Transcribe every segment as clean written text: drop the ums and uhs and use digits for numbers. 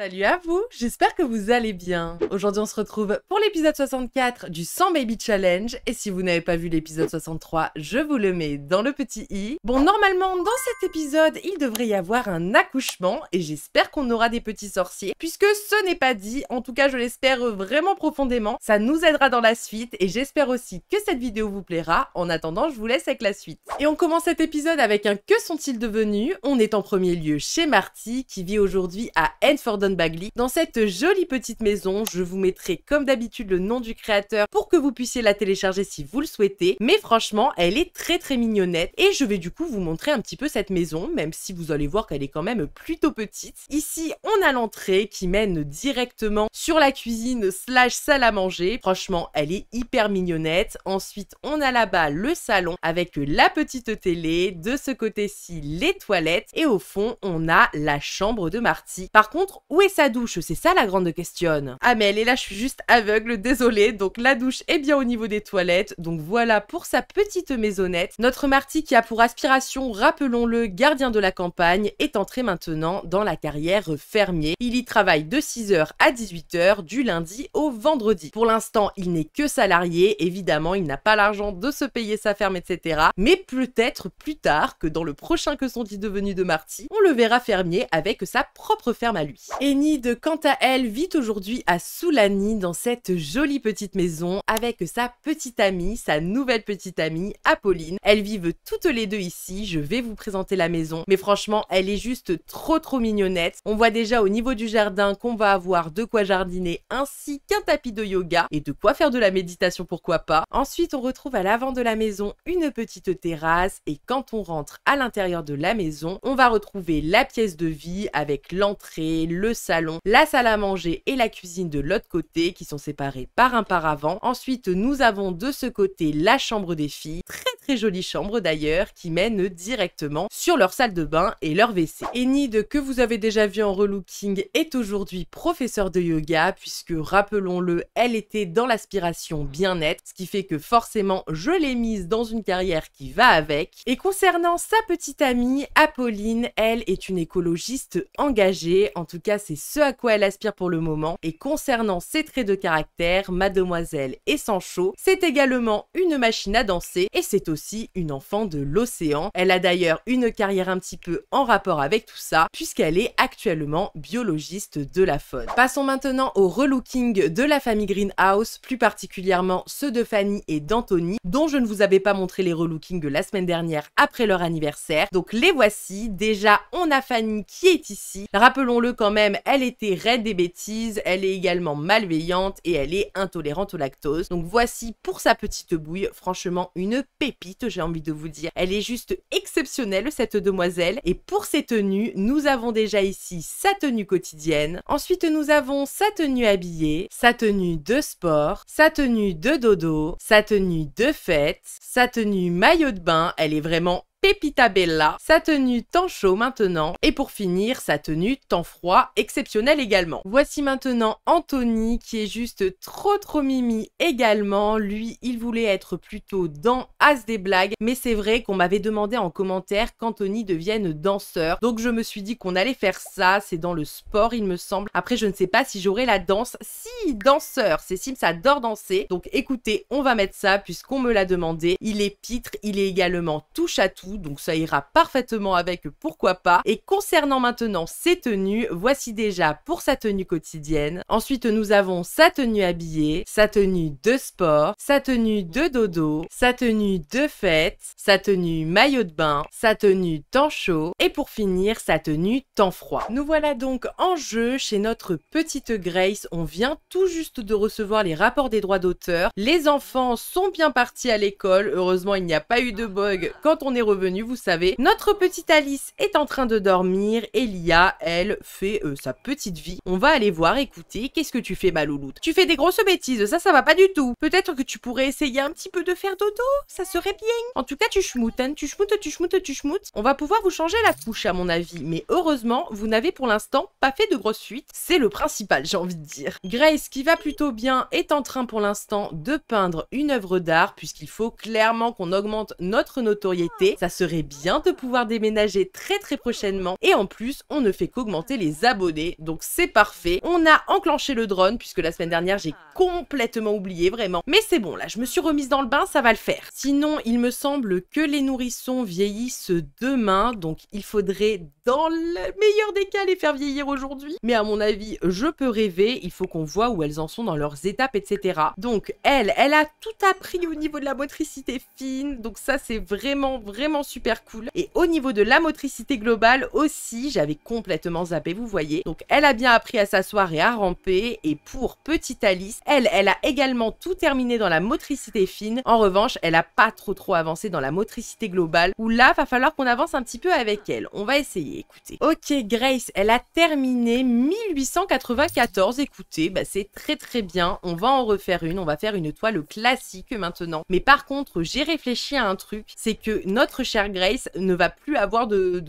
Salut à vous, j'espère que vous allez bien. Aujourd'hui on se retrouve pour l'épisode 64 du 100 Baby Challenge et si vous n'avez pas vu l'épisode 63, je vous le mets dans le petit i. Bon, normalement dans cet épisode, il devrait y avoir un accouchement et j'espère qu'on aura des petits sorciers puisque ce n'est pas dit, en tout cas je l'espère vraiment profondément. Ça nous aidera dans la suite et j'espère aussi que cette vidéo vous plaira. En attendant, je vous laisse avec la suite. Et on commence cet épisode avec un que sont-ils devenus? On est en premier lieu chez Marty qui vit aujourd'hui à Enfordon Bagley. Dans cette jolie petite maison, je vous mettrai comme d'habitude le nom du créateur pour que vous puissiez la télécharger si vous le souhaitez, mais franchement elle est très très mignonnette et je vais du coup vous montrer un petit peu cette maison, même si vous allez voir qu'elle est quand même plutôt petite. Ici on a l'entrée qui mène directement sur la cuisine slash salle à manger, franchement elle est hyper mignonnette. Ensuite on a là-bas le salon avec la petite télé, de ce côté-ci les toilettes et au fond on a la chambre de Marty. Par contre, où est sa douche? C'est ça la grande question. Ah mais elle est là, je suis juste aveugle, désolée. Donc la douche est bien au niveau des toilettes. Donc voilà pour sa petite maisonnette. Notre Marty qui a pour aspiration, rappelons-le, gardien de la campagne, est entré maintenant dans la carrière fermier. Il y travaille de 6 h à 18 h du lundi au vendredi. Pour l'instant, il n'est que salarié. Évidemment, il n'a pas l'argent de se payer sa ferme, etc. Mais peut-être plus tard que dans le prochain que sont-ils devenus de Marty, on le verra fermier avec sa propre ferme à lui. Enid, quant à elle, vit aujourd'hui à Sulani dans cette jolie petite maison avec sa petite amie, sa nouvelle petite amie, Apolline. Elles vivent toutes les deux ici, je vais vous présenter la maison, mais franchement, elle est juste trop trop mignonnette. On voit déjà au niveau du jardin qu'on va avoir de quoi jardiner ainsi qu'un tapis de yoga et de quoi faire de la méditation, pourquoi pas. Ensuite, on retrouve à l'avant de la maison une petite terrasse et quand on rentre à l'intérieur de la maison, on va retrouver la pièce de vie avec l'entrée, le salon, la salle à manger et la cuisine de l'autre côté qui sont séparés par un paravent. Ensuite nous avons de ce côté la chambre des filles, très très jolie chambre d'ailleurs, qui mène directement sur leur salle de bain et leur WC. Enid, que vous avez déjà vu en relooking, est aujourd'hui professeure de yoga puisque rappelons-le, elle était dans l'aspiration bien-être, ce qui fait que forcément je l'ai mise dans une carrière qui va avec. Et concernant sa petite amie Apolline, elle est une écologiste engagée, en tout cas c'est ce à quoi elle aspire pour le moment. Et concernant ses traits de caractère, Mademoiselle et Sancho, c'est également une machine à danser et c'est aussi une enfant de l'océan. Elle a d'ailleurs une carrière un petit peu en rapport avec tout ça puisqu'elle est actuellement biologiste de la faune. Passons maintenant au relooking de la famille Greenhouse, plus particulièrement ceux de Fanny et d'Anthony, dont je ne vous avais pas montré les relookings la semaine dernière après leur anniversaire. Donc les voici. Déjà on a Fanny qui est ici, rappelons-le quand même, elle était raide des bêtises, elle est également malveillante et elle est intolérante au lactose. Donc voici pour sa petite bouille, franchement une pépite j'ai envie de vous dire. Elle est juste exceptionnelle cette demoiselle. Et pour ses tenues, nous avons déjà ici sa tenue quotidienne. Ensuite nous avons sa tenue habillée, sa tenue de sport, sa tenue de dodo, sa tenue de fête, sa tenue maillot de bain, elle est vraiment Pepita Bella, sa tenue temps chaud maintenant, et pour finir sa tenue temps froid, exceptionnelle également. Voici maintenant Anthony qui est juste trop trop mimi également. Lui il voulait être plutôt dans As des blagues, mais c'est vrai qu'on m'avait demandé en commentaire qu'Anthony devienne danseur, donc je me suis dit qu'on allait faire ça, c'est dans le sport il me semble. Après je ne sais pas si j'aurai la danse, si danseur, c'est Sims adore danser, donc écoutez on va mettre ça puisqu'on me l'a demandé. Il est pitre, il est également touche à tout, donc ça ira parfaitement avec, pourquoi pas. Et concernant maintenant ses tenues, voici déjà pour sa tenue quotidienne. Ensuite nous avons sa tenue habillée, sa tenue de sport, sa tenue de dodo, sa tenue de fête, sa tenue maillot de bain, sa tenue temps chaud et pour finir sa tenue temps froid. Nous voilà donc en jeu chez notre petite Grace. On vient tout juste de recevoir les rapports des droits d'auteur. Les enfants sont bien partis à l'école, heureusement il n'y a pas eu de bug quand on est revenu, vous savez. Notre petite Alice est en train de dormir et Lia, elle, fait sa petite vie. On va aller voir, écoutez, qu'est-ce que tu fais ma louloute? Tu fais des grosses bêtises, ça va pas du tout. Peut-être que tu pourrais essayer un petit peu de faire dodo, ça serait bien. En tout cas, tu schmoutes, hein, tu schmoutes, tu schmoutes, tu schmoutes. On va pouvoir vous changer la couche à mon avis, mais heureusement, vous n'avez pour l'instant pas fait de grosses fuites. C'est le principal, j'ai envie de dire. Grace, qui va plutôt bien, est en train pour l'instant de peindre une œuvre d'art puisqu'il faut clairement qu'on augmente notre notoriété. Ça serait bien de pouvoir déménager très prochainement. Et en plus, on ne fait qu'augmenter les abonnés, donc c'est parfait. On a enclenché le drone, puisque la semaine dernière, j'ai complètement oublié, vraiment. Mais c'est bon, là, je me suis remise dans le bain, ça va le faire. Sinon, il me semble que les nourrissons vieillissent demain, donc il faudrait, dans le meilleur des cas, les faire vieillir aujourd'hui. Mais à mon avis, je peux rêver, il faut qu'on voit où elles en sont dans leurs étapes, etc. Donc, elle a tout appris au niveau de la motricité fine, donc ça, c'est vraiment super cool. Et au niveau de la motricité globale aussi, j'avais complètement zappé, vous voyez. Donc, elle a bien appris à s'asseoir et à ramper. Et pour petite Alice, elle a également tout terminé dans la motricité fine. En revanche, elle a pas trop avancé dans la motricité globale, où là, va falloir qu'on avance un petit peu avec elle. On va essayer, écoutez. Ok, Grace, elle a terminé 1894. Écoutez, bah, c'est très bien. On va en refaire une. On va faire une toile classique maintenant. Mais par contre, j'ai réfléchi à un truc, c'est que notre chère Grace ne va plus avoir de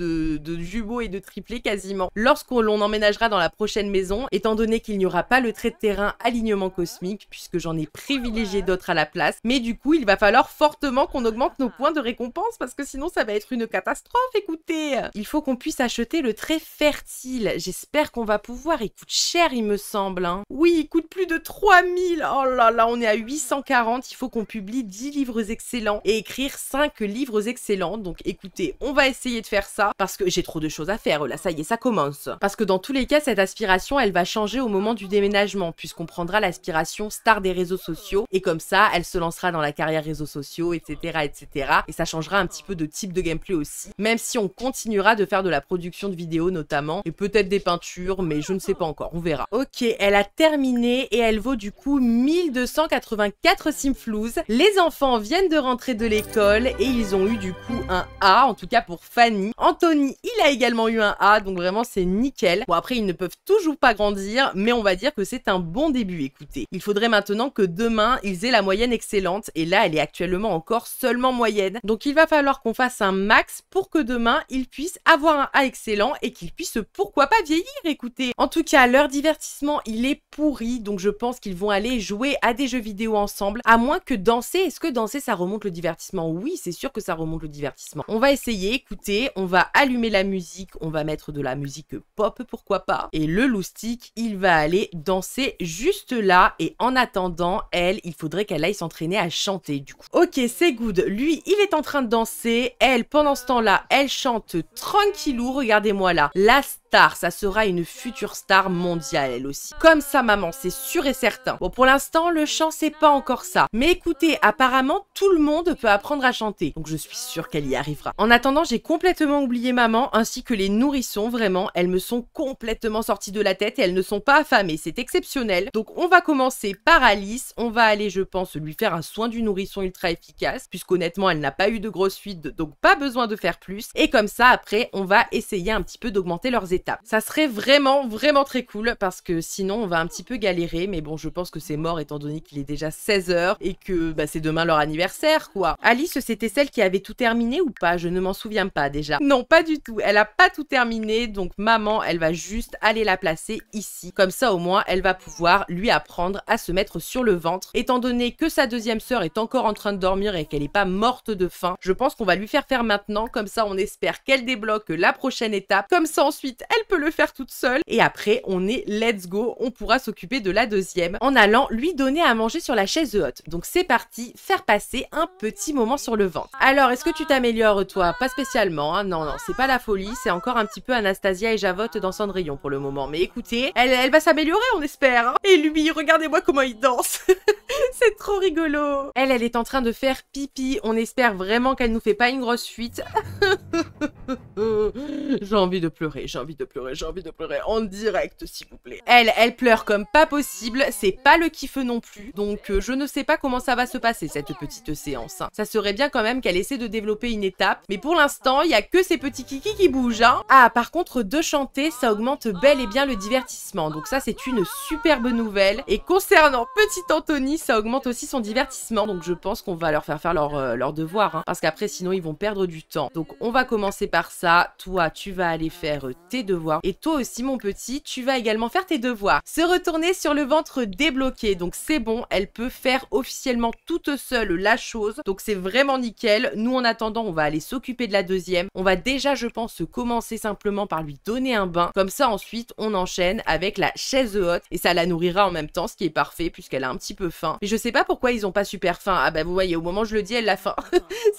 jumeaux et de triplés quasiment lorsqu'on emménagera dans la prochaine maison, étant donné qu'il n'y aura pas le trait de terrain alignement cosmique, puisque j'en ai privilégié d'autres à la place. Mais du coup, il va falloir fortement qu'on augmente nos points de récompense, parce que sinon ça va être une catastrophe, écoutez. Il faut qu'on puisse acheter le trait fertile. J'espère qu'on va pouvoir. Il coûte cher, il me semble, hein. Oui, il coûte plus de 3000. Oh là là, on est à 840. Il faut qu'on publie 10 livres excellents et écrire 5 livres excellents. Donc écoutez, on va essayer de faire ça, parce que j'ai trop de choses à faire. Là, ça y est, ça commence. Parce que dans tous les cas, cette aspiration, elle va changer au moment du déménagement, puisqu'on prendra l'aspiration star des réseaux sociaux, et comme ça, elle se lancera dans la carrière réseaux sociaux, etc., etc. Et ça changera un petit peu de type de gameplay aussi, même si on continuera de faire de la production de vidéos notamment, et peut-être des peintures, mais je ne sais pas encore, on verra. Ok, elle a terminé, et elle vaut du coup 1284 simflouzes. Les enfants viennent de rentrer de l'école, et ils ont eu du coup un A, en tout cas pour Fanny. Anthony, il a également eu un A, donc vraiment c'est nickel. Bon, après, ils ne peuvent toujours pas grandir, mais on va dire que c'est un bon début, écoutez. Il faudrait maintenant que demain, ils aient la moyenne excellente, et là, elle est actuellement encore seulement moyenne. Donc, il va falloir qu'on fasse un max pour que demain, ils puissent avoir un A excellent et qu'ils puissent, pourquoi pas, vieillir, écoutez. En tout cas, leur divertissement, il est pourri, donc je pense qu'ils vont aller jouer à des jeux vidéo ensemble, à moins que danser. Est-ce que danser, ça remonte le divertissement? Oui, c'est sûr que ça remonte le divertissement. On va essayer, écoutez, on va allumer la musique, on va mettre de la musique pop, pourquoi pas. Et le loustic, il va aller danser juste là. Et en attendant, elle, il faudrait qu'elle aille s'entraîner à chanter, du coup. Ok, c'est good. Lui, il est en train de danser. Elle, pendant ce temps-là, elle chante tranquillou. Regardez-moi là. La star, ça sera une future star mondiale, elle aussi. Comme sa maman, c'est sûr et certain. Bon, pour l'instant, le chant, c'est pas encore ça. Mais écoutez, apparemment, tout le monde peut apprendre à chanter. Donc, je suis sûre qu'elle y arrivera. En attendant, j'ai complètement oublié maman, ainsi que les nourrissons, vraiment. Elles me sont complètement sorties de la tête et elles ne sont pas affamées, c'est exceptionnel. Donc on va commencer par Alice, on va aller, je pense, lui faire un soin du nourrisson ultra efficace, puisqu'honnêtement elle n'a pas eu de grosses fuites, donc pas besoin de faire plus, et comme ça après on va essayer un petit peu d'augmenter leurs étapes. Ça serait vraiment très cool, parce que sinon on va un petit peu galérer, mais bon, je pense que c'est mort étant donné qu'il est déjà 16h et que bah, c'est demain leur anniversaire, quoi. Alice, c'était celle qui avait tout terminé ou pas? Je ne m'en souviens pas déjà. Non, pas du tout, elle a pas tout terminé, donc maman, elle va juste aller la placer ici. Comme ça, au moins, elle va pouvoir lui apprendre à se mettre sur le ventre. Étant donné que sa deuxième sœur est encore en train de dormir et qu'elle n'est pas morte de faim, je pense qu'on va lui faire faire maintenant. Comme ça, on espère qu'elle débloque la prochaine étape. Comme ça, ensuite, elle peut le faire toute seule. Et après, on est let's go. On pourra s'occuper de la deuxième en allant lui donner à manger sur la chaise haute. Donc, c'est parti. Faire passer un petit moment sur le ventre. Alors, est-ce que tu t'améliores, toi? Pas spécialement, hein. Non, c'est pas la folie. C'est encore un petit peu Anastasia et Javotte dans Cendrillon pour le moment. Mais écoutez, elle va s'améliorer, on espère, hein. Et lui, regardez-moi comment il danse. C'est trop rigolo. Elle est en train de faire pipi. On espère vraiment qu'elle nous fait pas une grosse fuite. J'ai envie de pleurer, j'ai envie de pleurer. En direct, s'il vous plaît. Elle pleure comme pas possible. C'est pas le kiff non plus. Donc, je ne sais pas comment ça va se passer, cette petite séance, hein. Ça serait bien quand même qu'elle essaie de développer une étape. Mais pour l'instant, il n'y a que ces petits kikis qui bougent, hein. Ah, par contre, de chanter, ça augmente bel et bien le divertissement. Donc ça, c'est une superbe nouvelle. Et concernant petit Anthony, ça ça augmente aussi son divertissement. Donc je pense qu'on va leur faire faire leur devoir, hein, parce qu'après sinon ils vont perdre du temps. Donc on va commencer par ça. Toi, tu vas aller faire tes devoirs. Et toi aussi, mon petit, tu vas également faire tes devoirs. Se retourner sur le ventre débloqué. Donc c'est bon, elle peut faire officiellement toute seule la chose. Donc c'est vraiment nickel. Nous, en attendant, on va aller s'occuper de la deuxième. On va déjà, je pense, commencer simplement par lui donner un bain. Comme ça, ensuite, on enchaîne avec la chaise haute. Et ça la nourrira en même temps, ce qui est parfait puisqu'elle a un petit peu faim. Mais je sais pas pourquoi ils ont pas super faim. Ah bah vous voyez, au moment où je le dis, elle a faim.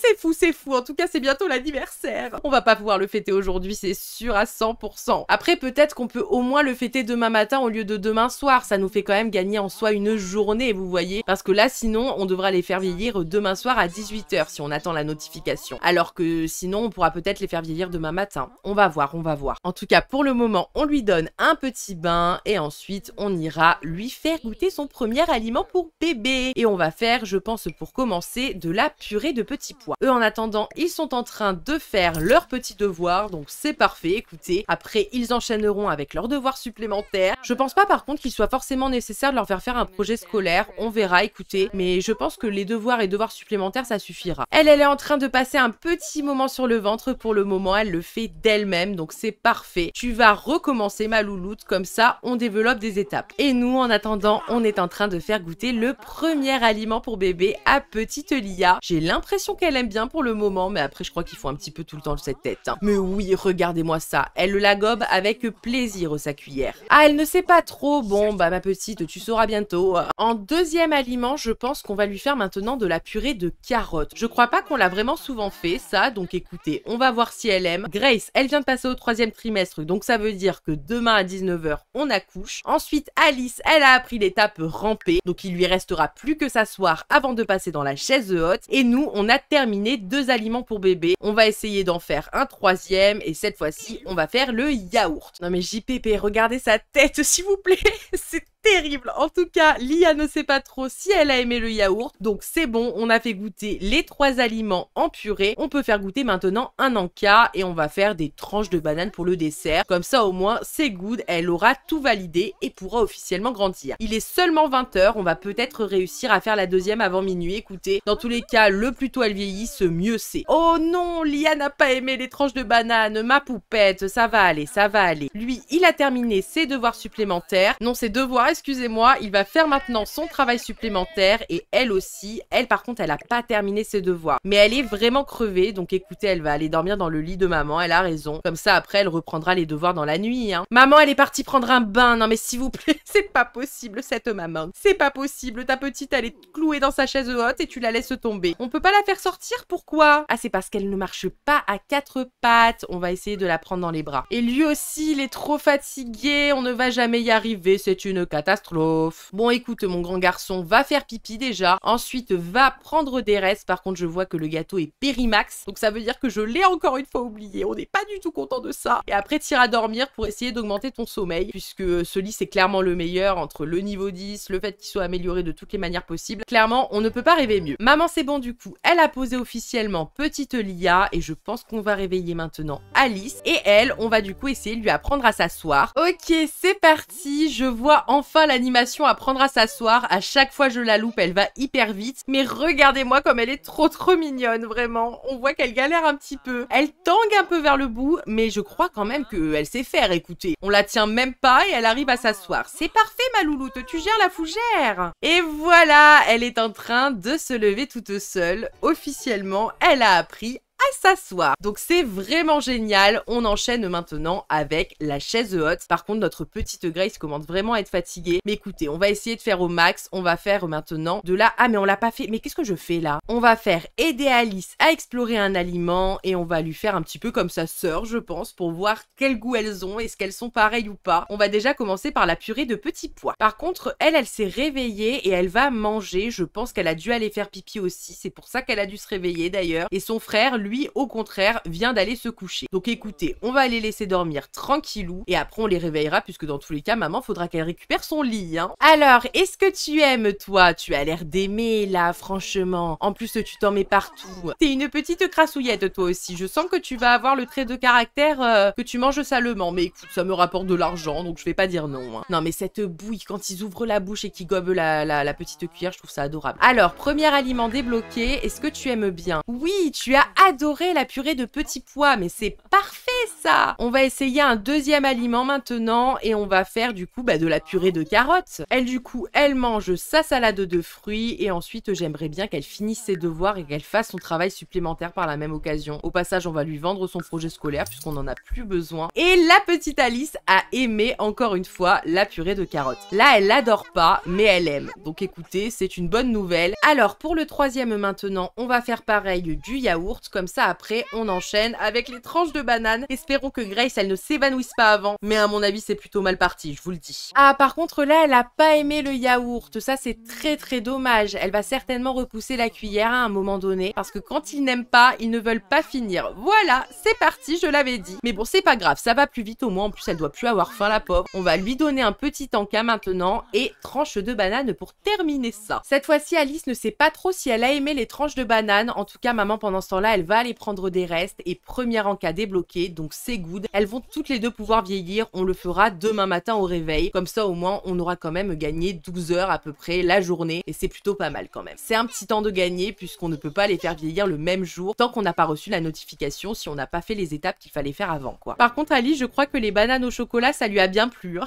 C'est fou, c'est fou. En tout cas, c'est bientôt l'anniversaire. On va pas pouvoir le fêter aujourd'hui, c'est sûr à 100%. Après, peut-être qu'on peut au moins le fêter demain matin au lieu de demain soir. Ça nous fait quand même gagner en soi une journée, vous voyez. Parce que là, sinon, on devra les faire vieillir demain soir à 18 h si on attend la notification. Alors que sinon, on pourra peut-être les faire vieillir demain matin. On va voir, on va voir. En tout cas, pour le moment, on lui donne un petit bain et ensuite, on ira lui faire goûter son premier aliment pour bébé. Et on va faire, je pense, pour commencer, de la purée de petits pois. Eux, en attendant, ils sont en train de faire leur petit devoir, donc c'est parfait, écoutez. Après, ils enchaîneront avec leurs devoirs supplémentaires. Je pense pas, par contre, qu'il soit forcément nécessaire de leur faire faire un projet scolaire. On verra, écoutez. Mais je pense que les devoirs et devoirs supplémentaires, ça suffira. Elle est en train de passer un petit moment sur le ventre. Pour le moment, elle le fait d'elle-même, donc c'est parfait. Tu vas recommencer, ma louloute, comme ça, on développe des étapes. Et nous, en attendant, on est en train de faire goûter le premier aliment pour bébé à petite Lia. J'ai l'impression qu'elle aime bien pour le moment, mais après, je crois qu'il faut un petit peu tout le temps cette tête. Hein. Mais oui, regardez-moi ça. Elle la gobe avec plaisir sa cuillère. Ah, elle ne sait pas trop. Bon, bah ma petite, tu sauras bientôt. En deuxième aliment, je pense qu'on va lui faire maintenant de la purée de carottes. Je crois pas qu'on l'a vraiment souvent fait, ça. Donc écoutez, on va voir si elle aime. Grace, elle vient de passer au 3e trimestre. Donc ça veut dire que demain à 19 h, on accouche. Ensuite, Alice, elle a appris l'étape ramper. Donc il lui restera plus que s'asseoir avant de passer dans la chaise haute. Et nous, on a terminé 2 aliments pour bébé. On va essayer d'en faire un 3e. Et cette fois-ci, on va faire le yaourt. Non mais JPP, regardez sa tête, s'il vous plaît. C'est terrible. En tout cas, Lia ne sait pas trop si elle a aimé le yaourt. Donc c'est bon, on a fait goûter les 3 aliments en purée. On peut faire goûter maintenant un encas et on va faire des tranches de banane pour le dessert. Comme ça au moins, c'est good. Elle aura tout validé et pourra officiellement grandir. Il est seulement 20 h. On va peut-être réussir à faire la deuxième avant minuit. Écoutez, dans tous les cas, le plus tôt elle vieillit, ce mieux c'est. Oh non, Lia n'a pas aimé les tranches de banane. Ma poupette, ça va aller, ça va aller. Lui, il a terminé ses devoirs supplémentaires. Non, ses devoirs, excusez-moi, il va faire maintenant son travail supplémentaire et elle aussi. Elle, par contre, elle n'a pas terminé ses devoirs. Mais elle est vraiment crevée, donc écoutez, elle va aller dormir dans le lit de maman, elle a raison. Comme ça, après, elle reprendra les devoirs dans la nuit. Hein. Maman, elle est partie prendre un bain. Non mais s'il vous plaît, c'est pas possible cette maman. C'est pas possible, ta petite, elle est clouée dans sa chaise haute et tu la laisses tomber. On peut pas la faire sortir, pourquoi? Ah, c'est parce qu'elle ne marche pas à 4 pattes. On va essayer de la prendre dans les bras. Et lui aussi, il est trop fatigué, on ne va jamais y arriver, c'est une catastrophe. Catastrophe. Bon, écoute, mon grand garçon, va faire pipi déjà. Ensuite, va prendre des restes. Par contre, je vois que le gâteau est périmax. Donc, ça veut dire que je l'ai encore une fois oublié. On n'est pas du tout content de ça. Et après, t'iras dormir pour essayer d'augmenter ton sommeil. Puisque ce lit, c'est clairement le meilleur entre le niveau 10, le fait qu'il soit amélioré de toutes les manières possibles. Clairement, on ne peut pas rêver mieux. Maman, c'est bon du coup. Elle a posé officiellement petite Lia. Et je pense qu'on va réveiller maintenant Alice. Et elle, on va du coup essayer de lui apprendre à s'asseoir. Ok, c'est parti. Je vois enfin l'animation apprendre à s'asseoir. À chaque fois je la loupe, elle va hyper vite. Mais regardez-moi comme elle est trop mignonne, vraiment. On voit qu'elle galère un petit peu. Elle tangue un peu vers le bout, mais je crois quand même qu'elle sait faire, écoutez. On la tient même pas et elle arrive à s'asseoir. C'est parfait ma louloute, tu gères la fougère. Et voilà, elle est en train de se lever toute seule. Officiellement, elle a appris à s'asseoir. Donc c'est vraiment génial. On enchaîne maintenant avec la chaise haute. Par contre, notre petite Grace commence vraiment à être fatiguée. Mais écoutez, on va essayer de faire au max. On va faire maintenant de la... Ah mais on l'a pas fait. Mais qu'est-ce que je fais là? On va faire aider Alice à explorer un aliment et on va lui faire un petit peu comme sa sœur, je pense, pour voir quel goût elles ont. Est-ce qu'elles sont pareilles ou pas? On va déjà commencer par la purée de petits pois. Par contre, elle s'est réveillée et elle va manger. Je pense qu'elle a dû aller faire pipi aussi. C'est pour ça qu'elle a dû se réveiller d'ailleurs. Et son frère, lui, lui, au contraire, vient d'aller se coucher. Donc écoutez, on va les laisser dormir tranquillou et après on les réveillera puisque dans tous les cas, maman, faudra qu'elle récupère son lit, hein. Alors, est-ce que tu aimes, toi? Tu as l'air d'aimer, là, franchement. En plus, tu t'en mets partout. T'es une petite crassouillette, toi aussi. Je sens que tu vas avoir le trait de caractère que tu manges salement. Mais écoute, ça me rapporte de l'argent, donc je vais pas dire non, hein. Non, mais cette bouille, quand ils ouvrent la bouche et qu'ils gobent la petite cuillère, je trouve ça adorable. Alors, premier aliment débloqué, est-ce que tu aimes bien? Oui, tu as adoré la purée de petits pois, mais c'est parfait, ça. On va essayer un deuxième aliment maintenant et on va faire du coup de la purée de carottes. Elle du coup, elle mange sa salade de fruits et ensuite j'aimerais bien qu'elle finisse ses devoirs et qu'elle fasse son travail supplémentaire par la même occasion. Au passage, on va lui vendre son projet scolaire puisqu'on n'en a plus besoin. Et la petite Alice a aimé encore une fois la purée de carottes. Là, elle n'adore pas, mais elle aime. Donc écoutez, c'est une bonne nouvelle. Alors pour le troisième maintenant, on va faire pareil du yaourt. Comme ça après, on enchaîne avec les tranches de banane. Espérons que Grace, elle ne s'évanouisse pas avant. Mais à mon avis, c'est plutôt mal parti, je vous le dis. Ah, par contre là, elle a pas aimé le yaourt. Ça, c'est très très dommage. Elle va certainement repousser la cuillère à un moment donné. Parce que quand ils n'aiment pas, ils ne veulent pas finir. Voilà, c'est parti, je l'avais dit. Mais bon, c'est pas grave, ça va plus vite au moins. En plus, elle doit plus avoir faim, la pauvre. On va lui donner un petit encas maintenant et tranche de banane pour terminer ça. Cette fois-ci, Alice ne sait pas trop si elle a aimé les tranches de banane. En tout cas, maman, pendant ce temps-là, elle va aller prendre des restes et premier encas débloqué, donc c'est good. Elles vont toutes les deux pouvoir vieillir. On le fera demain matin au réveil. Comme ça, au moins, on aura quand même gagné 12 heures à peu près la journée et c'est plutôt pas mal quand même. C'est un petit temps de gagner puisqu'on ne peut pas les faire vieillir le même jour tant qu'on n'a pas reçu la notification si on n'a pas fait les étapes qu'il fallait faire avant, quoi. Par contre, Alice, je crois que les bananes au chocolat, ça lui a bien plu, hein.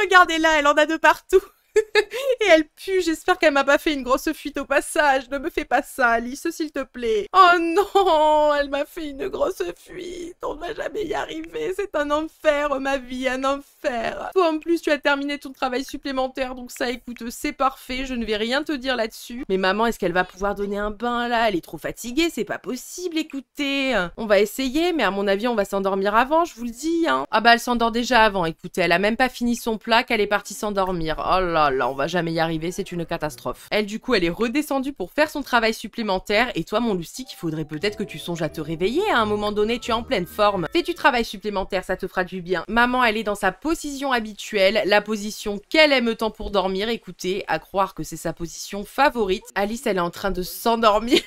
Regardez-la, elle en a de partout. Et elle pue, j'espère qu'elle m'a pas fait une grosse fuite au passage. Ne me fais pas ça, Alice, s'il te plaît. Oh non, elle m'a fait une grosse fuite. On ne va jamais y arriver, c'est un enfer, ma vie, un enfer. Toi, en plus, tu as terminé ton travail supplémentaire, donc ça, écoute, c'est parfait, je ne vais rien te dire là-dessus. Mais maman, est-ce qu'elle va pouvoir donner un bain, là? Elle est trop fatiguée, c'est pas possible, écoutez. On va essayer, mais à mon avis, on va s'endormir avant, je vous le dis, hein. Ah bah, elle s'endort déjà avant, écoutez, elle a même pas fini son plat qu'elle est partie s'endormir. Oh là. Là, on va jamais y arriver, c'est une catastrophe. Elle, du coup, elle est redescendue pour faire son travail supplémentaire. Et toi, mon Lustique, il faudrait peut-être que tu songes à te réveiller à un moment donné. Tu es en pleine forme. Fais du travail supplémentaire, ça te fera du bien. Maman, elle est dans sa position habituelle, la position qu'elle aime tant pour dormir. Écoutez, à croire que c'est sa position favorite. Alice, elle est en train de s'endormir.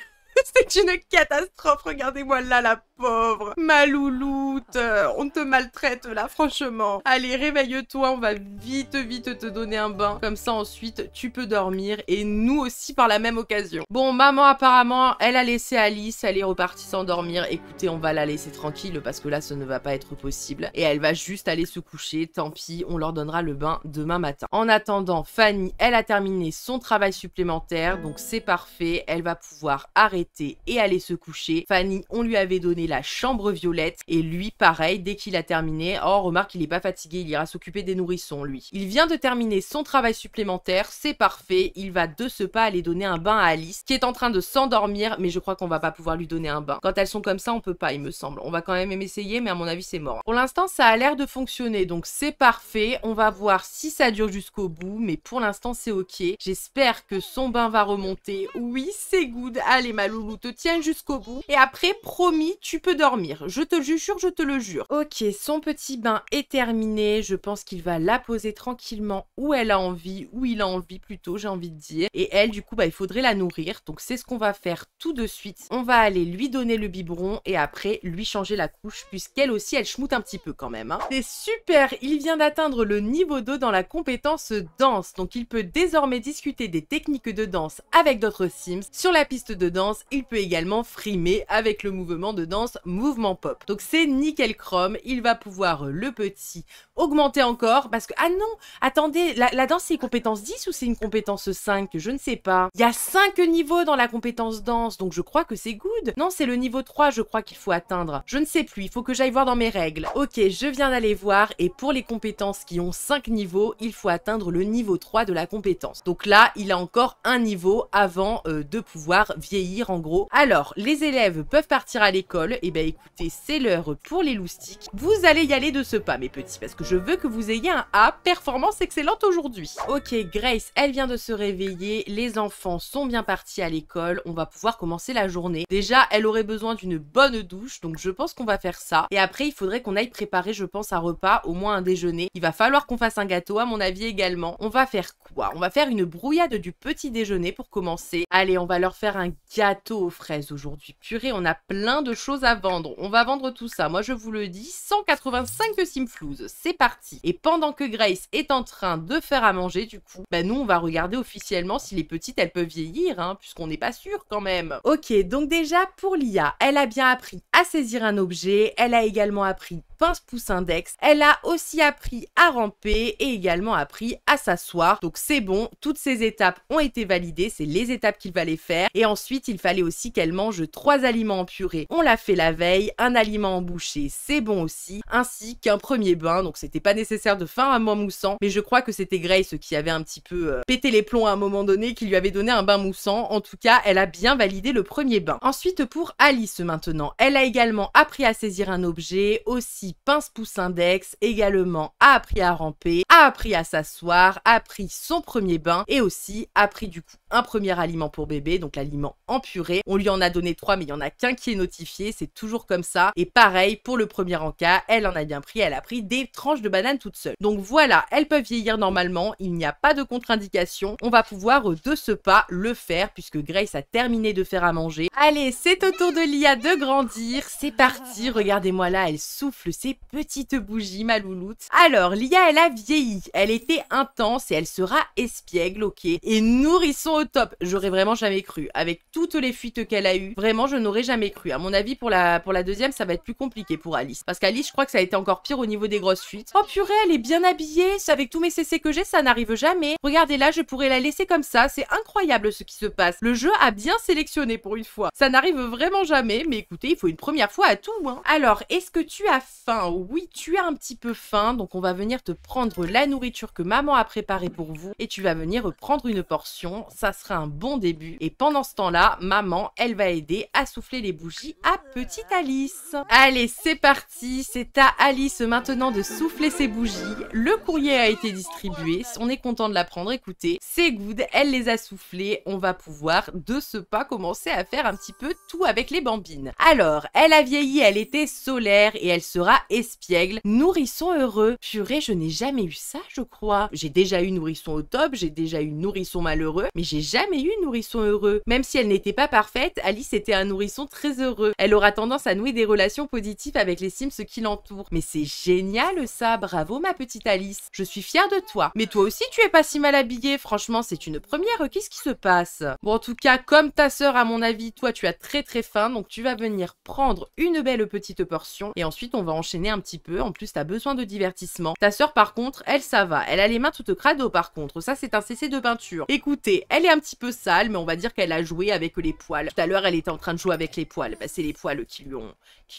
C'est une catastrophe, regardez-moi là, la pauvre. Ma louloute, on te maltraite là, franchement. Allez, réveille-toi, on va vite, vite te donner un bain. Comme ça, ensuite, tu peux dormir et nous aussi par la même occasion. Bon, maman, apparemment, elle a laissé Alice, elle est repartie s'endormir. Écoutez, on va la laisser tranquille parce que là, ce ne va pas être possible. Et elle va juste aller se coucher, tant pis, on leur donnera le bain demain matin. En attendant, Fanny, elle a terminé son travail supplémentaire, donc c'est parfait. Elle va pouvoir arrêter et aller se coucher. Fanny, on lui avait donné la chambre violette et lui, pareil, dès qu'il a terminé, oh, remarque, il est pas fatigué, il ira s'occuper des nourrissons, lui. Il vient de terminer son travail supplémentaire, c'est parfait, il va de ce pas aller donner un bain à Alice, qui est en train de s'endormir, mais je crois qu'on va pas pouvoir lui donner un bain. Quand elles sont comme ça, on peut pas, il me semble. On va quand même essayer, mais à mon avis, c'est mort. Pour l'instant, ça a l'air de fonctionner, donc c'est parfait. On va voir si ça dure jusqu'au bout, mais pour l'instant, c'est ok. J'espère que son bain va remonter. Oui, c'est good. Allez, ma loulou, te tiens jusqu'au bout et après, promis, tu peux dormir, je te le jure, je te le jure. Ok, son petit bain est terminé, je pense qu'il va la poser tranquillement où elle a envie, où il a envie plutôt, j'ai envie de dire, et elle, du coup, il faudrait la nourrir, donc c'est ce qu'on va faire tout de suite. On va aller lui donner le biberon et après lui changer la couche puisqu'elle aussi, elle schmoute un petit peu quand même, hein. C'est super, il vient d'atteindre le niveau 2 dans la compétence danse, donc il peut désormais discuter des techniques de danse avec d'autres Sims sur la piste de danse. Il peut également frimer avec le mouvement de danse mouvement pop. Donc c'est nickel chrome. Il va pouvoir, le petit, augmenter encore parce que... Ah non, attendez, la danse, c'est une compétence 10 ou c'est une compétence 5? Je ne sais pas. Il y a 5 niveaux dans la compétence danse, donc je crois que c'est good. Non, c'est le niveau 3, je crois qu'il faut atteindre. Je ne sais plus, il faut que j'aille voir dans mes règles. Ok, je viens d'aller voir et pour les compétences qui ont 5 niveaux, il faut atteindre le niveau 3 de la compétence. Donc là, il a encore un niveau avant de pouvoir vieillir en en gros. Alors, les élèves peuvent partir à l'école. Et ben écoutez, c'est l'heure pour les loustiques. Vous allez y aller de ce pas, mes petits, parce que je veux que vous ayez un A. Performance excellente aujourd'hui. Ok, Grace, elle vient de se réveiller. Les enfants sont bien partis à l'école. On va pouvoir commencer la journée. Déjà, elle aurait besoin d'une bonne douche, donc je pense qu'on va faire ça. Et après, il faudrait qu'on aille préparer, je pense, un repas, au moins un déjeuner. Il va falloir qu'on fasse un gâteau, à mon avis également. On va faire quoi? On va faire une brouillade du petit déjeuner pour commencer. Allez, on va leur faire un gâteau aux fraises aujourd'hui. Purée, on a plein de choses à vendre. On va vendre tout ça. Moi, je vous le dis, 185 simflouzes. C'est parti. Et pendant que Grace est en train de faire à manger, du coup, bah nous, on va regarder officiellement si les petites, elles peuvent vieillir, hein, puisqu'on n'est pas sûr quand même. Ok, donc déjà, pour Lia, elle a bien appris à saisir un objet. Elle a également appris pince-pouce index. Elle a aussi appris à ramper et également appris à s'asseoir. Donc c'est bon, toutes ces étapes ont été validées. C'est les étapes qu'il fallait faire. Et ensuite, il fallait aussi qu'elle mange 3 aliments en purée. On l'a fait la veille. Un aliment en bouchée, c'est bon aussi. Ainsi qu'un premier bain. Donc c'était pas nécessaire de faire un bain moussant. Mais je crois que c'était Grace qui avait un petit peu pété les plombs à un moment donné, qui lui avait donné un bain moussant. En tout cas, elle a bien validé le premier bain. Ensuite, pour Alice maintenant, elle a également appris à saisir un objet, aussi pince-pouce index, également a appris à ramper, a appris à s'asseoir, a appris son premier bain et aussi a pris du coup un premier aliment pour bébé, donc l'aliment en purée. On lui en a donné 3, mais il n'y en a qu'un qui est notifié, c'est toujours comme ça. Et pareil, pour le premier encas, elle en a bien pris, elle a pris des tranches de banane toute seule. Donc voilà, elles peuvent vieillir normalement, il n'y a pas de contre-indication. On va pouvoir de ce pas le faire, puisque Grace a terminé de faire à manger. Allez, c'est au tour de Lia de grandir, c'est parti, regardez-moi là, elle souffle ses petites bougies, ma louloute. Alors, Lia, elle a vieilli. Elle était intense et elle sera espiègle, ok. Et nourrisson au top. J'aurais vraiment jamais cru. Avec toutes les fuites qu'elle a eues, vraiment, je n'aurais jamais cru. À mon avis, pour la deuxième, ça va être plus compliqué pour Alice. Parce qu'Alice, je crois que ça a été encore pire au niveau des grosses fuites. Oh purée, elle est bien habillée. Avec tous mes CC que j'ai, ça n'arrive jamais. Regardez là, je pourrais la laisser comme ça. C'est incroyable ce qui se passe. Le jeu a bien sélectionné pour une fois. Ça n'arrive vraiment jamais. Mais écoutez, il faut une première fois à tout, hein. Alors, est-ce que tu as fait? Oui, tu as un petit peu faim, donc on va venir te prendre la nourriture que maman a préparée pour vous et tu vas venir prendre une portion, ça sera un bon début. Et pendant ce temps-là, maman, elle va aider à souffler les bougies à petite Alice. Allez, c'est parti, c'est à Alice maintenant de souffler ses bougies. Le courrier a été distribué, on est content de la prendre, écoutez, c'est good, elle les a soufflées, on va pouvoir de ce pas commencer à faire un petit peu tout avec les bambines. Alors, elle a vieilli, elle était solaire et elle sera espiègle, nourrisson heureux. Purée, je n'ai jamais eu ça, je crois. J'ai déjà eu nourrisson au top, j'ai déjà eu nourrisson malheureux, mais j'ai jamais eu nourrisson heureux. Même si elle n'était pas parfaite, Alice était un nourrisson très heureux. Elle aura tendance à nouer des relations positives avec les Sims qui l'entourent. Mais c'est génial ça, bravo ma petite Alice. Je suis fière de toi. Mais toi aussi, tu es pas si mal habillée. Franchement, c'est une première, qu'est-ce qui se passe? Bon, en tout cas, comme ta sœur, à mon avis, toi, tu as très très faim, donc tu vas venir prendre une belle petite portion et ensuite, on va en un petit peu, en plus t'as besoin de divertissement. Ta sœur par contre, elle ça va, elle a les mains toutes crado par contre, ça c'est un CC de peinture. Écoutez, elle est un petit peu sale, mais on va dire qu'elle a joué avec les poils. Tout à l'heure elle était en train de jouer avec les poils, bah, c'est les poils qui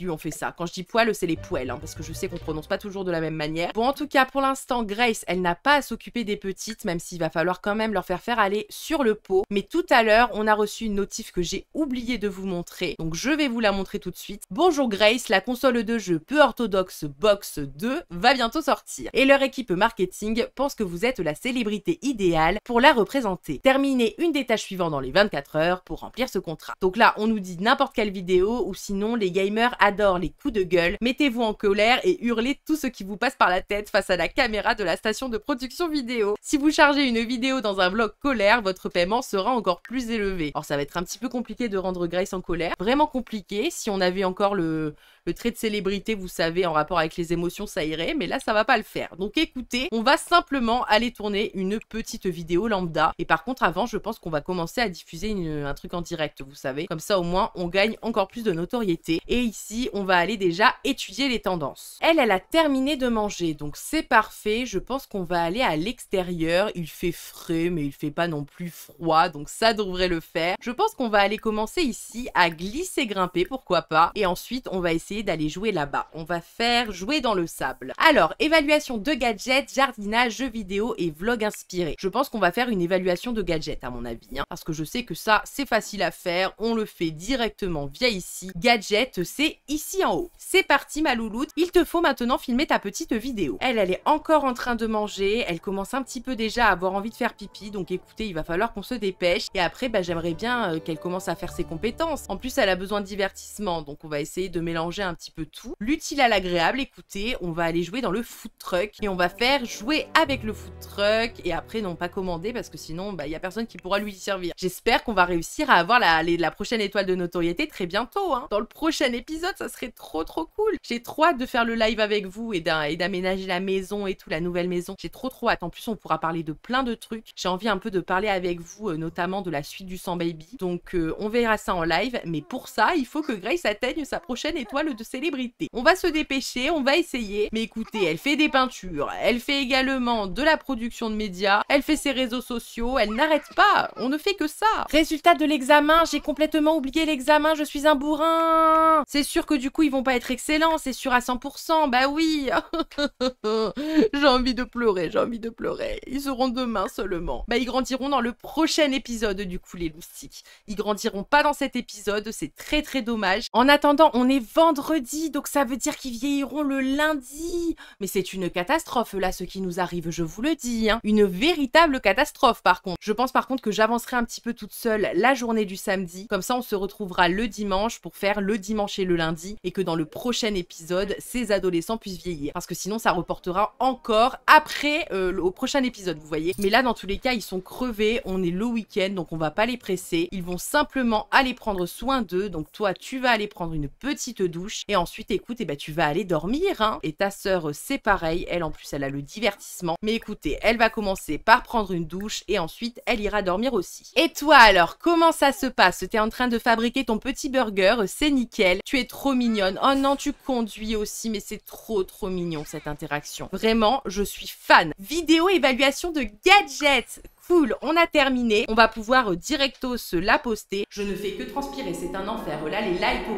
lui ont fait ça. Quand je dis poils, c'est les poils, hein, parce que je sais qu'on prononce pas toujours de la même manière. Bon en tout cas pour l'instant Grace, elle n'a pas à s'occuper des petites, même s'il va falloir quand même leur faire aller sur le pot. Mais tout à l'heure on a reçu une notif que j'ai oublié de vous montrer, donc je vais vous la montrer tout de suite. Bonjour Grace, la console de jeu peu Orthodoxe Box 2 va bientôt sortir et leur équipe marketing pense que vous êtes la célébrité idéale pour la représenter. Terminez une des tâches suivantes dans les 24 heures pour remplir ce contrat. Donc là, on nous dit n'importe quelle vidéo ou sinon les gamers adorent les coups de gueule. Mettez-vous en colère et hurlez tout ce qui vous passe par la tête face à la caméra de la station de production vidéo. Si vous chargez une vidéo dans un vlog colère, votre paiement sera encore plus élevé. Alors ça va être un petit peu compliqué de rendre Grace en colère. Vraiment compliqué. Si on avait encore le trait de célébrité, vous savez, en rapport avec les émotions, ça irait, mais là ça va pas le faire. Donc écoutez, on va simplement aller tourner une petite vidéo lambda. Et par contre avant, je pense qu'on va commencer à diffuser un truc en direct, vous savez. Comme ça au moins, on gagne encore plus de notoriété. Et ici, on va aller déjà étudier les tendances. Elle a terminé de manger, donc c'est parfait. Je pense qu'on va aller à l'extérieur. Il fait frais, mais il fait pas non plus froid, donc ça devrait le faire. Je pense qu'on va aller commencer ici à glisser-grimper, pourquoi pas. Et ensuite, on va essayer essayer d'aller jouer là-bas. On va faire jouer dans le sable. Alors, évaluation de gadgets, jardinage, jeux vidéo et vlog inspiré. Je pense qu'on va faire une évaluation de gadgets à mon avis, hein, parce que je sais que ça, c'est facile à faire. On le fait directement via ici. Gadgets, c'est ici en haut. C'est parti ma louloute. Il te faut maintenant filmer ta petite vidéo. Elle est encore en train de manger. Elle commence un petit peu déjà à avoir envie de faire pipi. Donc écoutez, il va falloir qu'on se dépêche. Et après, bah, j'aimerais bien qu'elle commence à faire ses compétences. En plus, elle a besoin de divertissement. Donc on va essayer de mélanger un petit peu tout. L'utile à l'agréable. Écoutez, on va aller jouer dans le food truck. Et on va faire jouer avec le food truck. Et après, non pas commander parce que sinon, bah, il n'y a personne qui pourra lui servir. J'espère qu'on va réussir à avoir la prochaine étoile de notoriété très bientôt. Hein. Dans le prochain épisode, ça serait trop cool. J'ai trop hâte de faire le live avec vous et d'aménager la maison et tout, la nouvelle maison. J'ai trop hâte. En plus, on pourra parler de plein de trucs. J'ai envie un peu de parler avec vous, notamment de la suite du 100 Baby. Donc, on verra ça en live. Mais pour ça, il faut que Grace atteigne sa prochaine étoile de célébrité. On va se dépêcher, on va essayer. Mais écoutez, elle fait des peintures. Elle fait également de la production de médias. Elle fait ses réseaux sociaux. Elle n'arrête pas. On ne fait que ça. Résultat de l'examen. J'ai complètement oublié l'examen. Je suis un bourrin. C'est sûr que du coup, ils vont pas être excellents. C'est sûr à 100%. Bah oui. J'ai envie de pleurer. J'ai envie de pleurer. Ils seront demain seulement. Bah, ils grandiront dans le prochain épisode du coup, les loustiques. Ils grandiront pas dans cet épisode. C'est très dommage. En attendant, on est vendredi. Donc, ça veut dire qu'ils vieilliront le lundi. Mais c'est une catastrophe, là, ce qui nous arrive. Je vous le dis, hein. Une véritable catastrophe, par contre. Je pense, par contre, que j'avancerai un petit peu toute seule la journée du samedi. Comme ça, on se retrouvera le dimanche pour faire le dimanche et le lundi. Et que dans le prochain épisode, ces adolescents puissent vieillir. Parce que sinon, ça reportera encore après au prochain épisode, vous voyez. Mais là, dans tous les cas, ils sont crevés. On est le week-end, donc on va pas les presser. Ils vont simplement aller prendre soin d'eux. Donc toi, tu vas aller prendre une petite douche. Et ensuite, écoute, eh ben, tu vas aller dormir. Hein. Et ta sœur, c'est pareil. Elle, en plus, elle a le divertissement. Mais écoutez, elle va commencer par prendre une douche. Et ensuite, elle ira dormir aussi. Et toi, alors, comment ça se passe? T'es en train de fabriquer ton petit burger. C'est nickel. Tu es trop mignonne. Oh non, tu conduis aussi. Mais c'est trop mignon, cette interaction. Vraiment, je suis fan. Vidéo évaluation de gadgets. Cool, on a terminé. On va pouvoir directos la poster. Je ne fais que transpirer, c'est un enfer. Là, les likes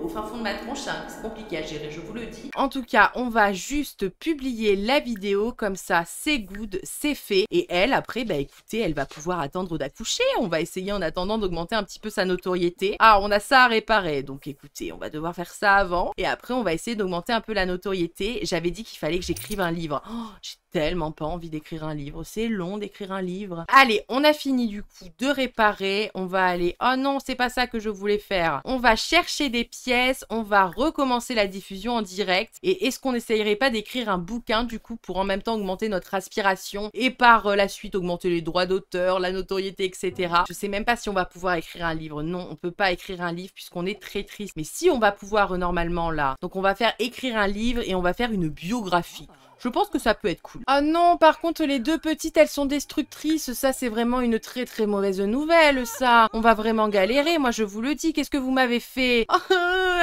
au fin fond de ma tronche, c'est compliqué à gérer, je vous le dis. En tout cas, on va juste publier la vidéo. Comme ça, c'est good, c'est fait. Et elle, après, bah écoutez, elle va pouvoir attendre d'accoucher. On va essayer en attendant d'augmenter un petit peu sa notoriété. Ah, on a ça à réparer. Donc écoutez, on va devoir faire ça avant. Et après, on va essayer d'augmenter un peu la notoriété. J'avais dit qu'il fallait que j'écrive un livre. Oh, j'ai tellement pas envie d'écrire un livre. C'est long d'écrire un livre. Allez, on a fini du coup de réparer. On va aller... Oh non, c'est pas ça que je voulais faire. On va chercher des pièces. On va recommencer la diffusion en direct. Et est-ce qu'on n'essayerait pas d'écrire un bouquin du coup pour en même temps augmenter notre aspiration et par la suite augmenter les droits d'auteur, la notoriété, etc. Je sais même pas si on va pouvoir écrire un livre. Non, on peut pas écrire un livre puisqu'on est très triste. Mais si on va pouvoir normalement là. Donc on va faire écrire un livre et on va faire une biographie. Je pense que ça peut être cool. Ah non, par contre, les deux petites, elles sont destructrices. Ça, c'est vraiment une très mauvaise nouvelle, ça. On va vraiment galérer, moi, je vous le dis. Qu'est-ce que vous m'avez fait? Oh,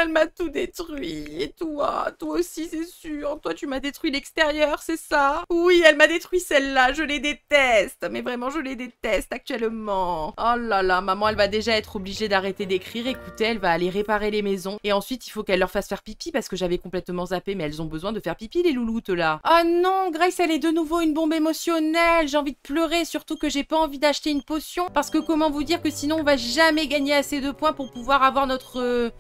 elle m'a tout détruit. Et toi aussi, c'est sûr. Toi, tu m'as détruit l'extérieur, c'est ça? Oui, elle m'a détruit celle-là. Je les déteste. Mais vraiment, je les déteste actuellement. Oh là là, maman, elle va déjà être obligée d'arrêter d'écrire. Écoutez, elle va aller réparer les maisons. Et ensuite, il faut qu'elle leur fasse faire pipi parce que j'avais complètement zappé. Mais elles ont besoin de faire pipi, les louloutes, là. Oh non, Grace, elle est de nouveau une bombe émotionnelle. J'ai envie de pleurer, surtout que j'ai pas envie d'acheter une potion. Parce que comment vous dire que sinon on va jamais gagner assez de points pour pouvoir avoir notre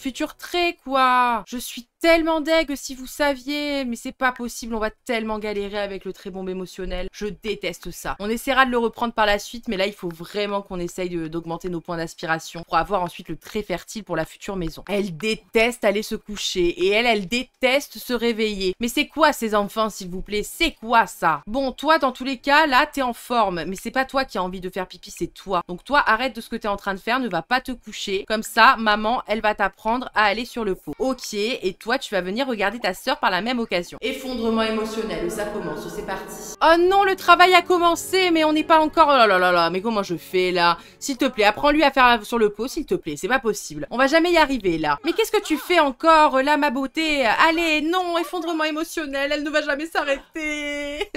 futur trait, quoi. Je suis tellement deg, si vous saviez. Mais c'est pas possible, on va tellement galérer avec le trait bombe émotionnel. Je déteste ça. On essaiera de le reprendre par la suite, mais là, il faut vraiment qu'on essaye d'augmenter nos points d'aspiration pour avoir ensuite le trait fertile pour la future maison. Elle déteste aller se coucher et elle déteste se réveiller. Mais c'est quoi ces enfants, s'il vous plaît? C'est quoi ça? Bon, toi, dans tous les cas, là, t'es en forme. Mais c'est pas toi qui a envie de faire pipi, c'est toi. Donc toi, arrête de ce que t'es en train de faire, ne va pas te coucher. Comme ça, maman, elle va t'apprendre à aller sur le pot. Ok, et toi, toi tu vas venir regarder ta sœur par la même occasion. Effondrement émotionnel, ça commence, c'est parti. Oh non, le travail a commencé, mais on n'est pas encore... Oh là là là là, mais comment je fais là? S'il te plaît, apprends-lui à faire sur le pot, s'il te plaît, c'est pas possible. On va jamais y arriver là. Mais qu'est-ce que tu fais encore là, ma beauté? Allez, non, effondrement émotionnel, elle ne va jamais s'arrêter.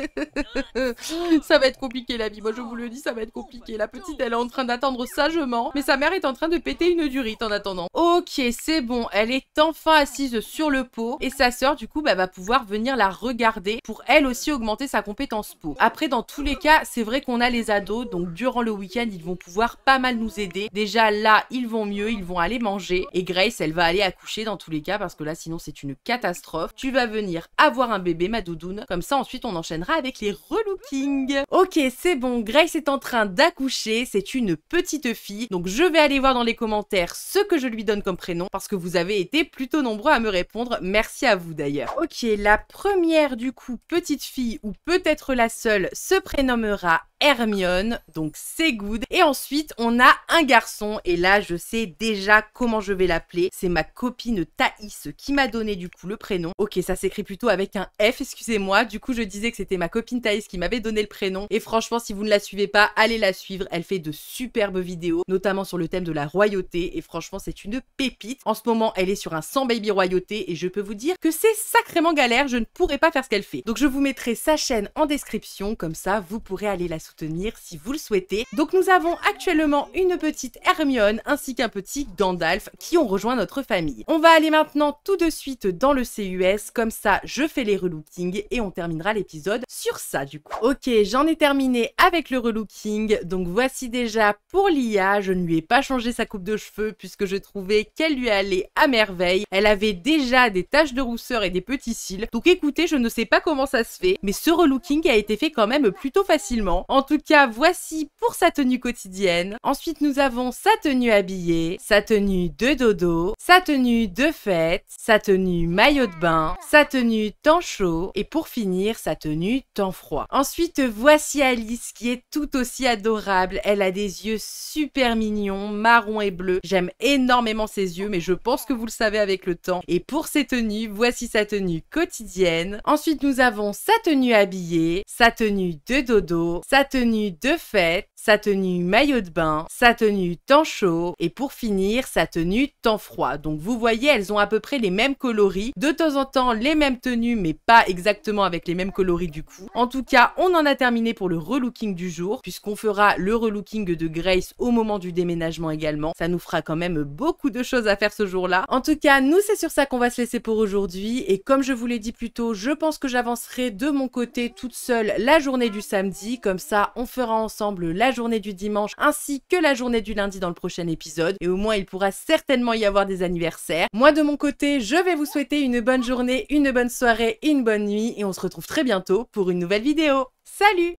Ça va être compliqué la vie, moi je vous le dis, ça va être compliqué. La petite, elle est en train d'attendre sagement, mais sa mère est en train de péter une durite en attendant. Ok, c'est bon, elle est enfin assise sur le pot et sa sœur du coup bah, va pouvoir venir la regarder pour elle aussi augmenter sa compétence pot. Après, dans tous les cas, c'est vrai qu'on a les ados, donc durant le week-end, ils vont pouvoir pas mal nous aider. Déjà là, ils vont mieux, ils vont aller manger et Grace, elle va aller accoucher dans tous les cas parce que là, sinon, c'est une catastrophe. Tu vas venir avoir un bébé, ma doudoune, comme ça, ensuite, on enchaînera avec les relookings. Ok, c'est bon, Grace est en train d'accoucher, c'est une petite fille, donc je vais aller voir dans les commentaires ce que je lui donne comme prénom parce que vous avez été plutôt nombreux à me répondre, merci à vous d'ailleurs. Ok, la première du coup petite fille ou peut-être la seule se prénommera Hermione, donc c'est good. Et ensuite on a un garçon et là je sais déjà comment je vais l'appeler, c'est ma copine Thaïs qui m'a donné du coup le prénom. Ok, ça s'écrit plutôt avec un F, excusez-moi, du coup je disais que c'était ma copine Thaïs qui m'avait donné le prénom et franchement si vous ne la suivez pas, allez la suivre, elle fait de superbes vidéos, notamment sur le thème de la royauté et franchement c'est une pépite. En ce moment elle est sur un 100 Baby royauté et je peux vous dire que c'est sacrément galère, je ne pourrais pas faire ce qu'elle fait. Donc je vous mettrai sa chaîne en description, comme ça vous pourrez aller la soutenir si vous le souhaitez. Donc nous avons actuellement une petite Hermione ainsi qu'un petit Gandalf qui ont rejoint notre famille. On va aller maintenant tout de suite dans le CUS, comme ça je fais les relookings et on terminera l'épisode sur ça du coup. Ok, j'en ai terminé avec le relooking, donc voici déjà pour Lia, je ne lui ai pas changé sa coupe de cheveux puisque je trouvais qu'elle lui allait à merveille. Elle avait déjà des taches de rousseur et des petits cils, donc écoutez, je ne sais pas comment ça se fait, mais ce relooking a été fait quand même plutôt facilement. En tout cas, voici pour sa tenue quotidienne. Ensuite, nous avons sa tenue habillée, sa tenue de dodo, sa tenue de fête, sa tenue maillot de bain, sa tenue temps chaud et pour finir, sa tenue temps froid. Ensuite, voici Alice qui est tout aussi adorable. Elle a des yeux super mignons, marron et bleu. J'aime énormément ses yeux, mais je pense que vous le savez avec le temps. Et pour ses tenues, voici sa tenue quotidienne. Ensuite, nous avons sa tenue habillée, sa tenue de dodo, sa tenue de fête, sa tenue maillot de bain, sa tenue temps chaud et pour finir sa tenue temps froid. Donc vous voyez, elles ont à peu près les mêmes coloris, de temps en temps les mêmes tenues mais pas exactement avec les mêmes coloris du coup. En tout cas, on en a terminé pour le relooking du jour puisqu'on fera le relooking de Grace au moment du déménagement également. Ça nous fera quand même beaucoup de choses à faire ce jour-là. En tout cas, nous c'est sur ça qu'on va se laisser pour aujourd'hui et comme je vous l'ai dit plus tôt, je pense que j'avancerai de mon côté toute seule la journée du samedi, comme ça, on fera ensemble la journée du dimanche ainsi que la journée du lundi dans le prochain épisode et au moins il pourra certainement y avoir des anniversaires. Moi de mon côté, je vais vous souhaiter une bonne journée, une bonne soirée, une bonne nuit et on se retrouve très bientôt pour une nouvelle vidéo. Salut!